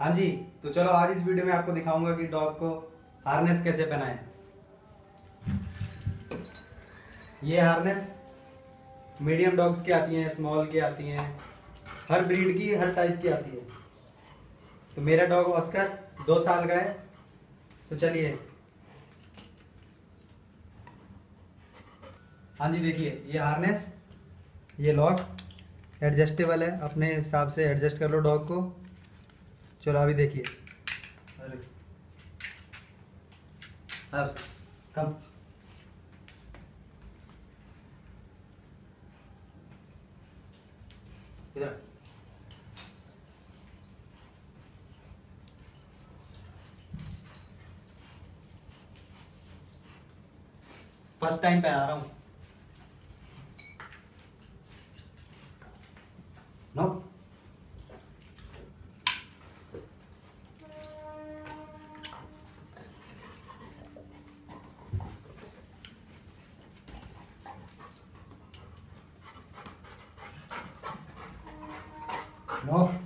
हाँ जी, तो चलो आज इस वीडियो में आपको दिखाऊंगा कि डॉग को हार्नेस कैसे पहनाएं। ये हार्नेस मीडियम डॉग्स की आती हैं, स्मॉल की आती हैं, हर ब्रीड की, हर टाइप की आती है। तो मेरा डॉग ऑस्कर 2 साल का है। तो चलिए, हाँ जी, देखिए ये हार्नेस, ये लॉक एडजस्टेबल है, अपने हिसाब से एडजस्ट कर लो डॉग को। चलो अभी देखिए, अरे कम, इधर फर्स्ट टाइम पहना रहा हूँ। No.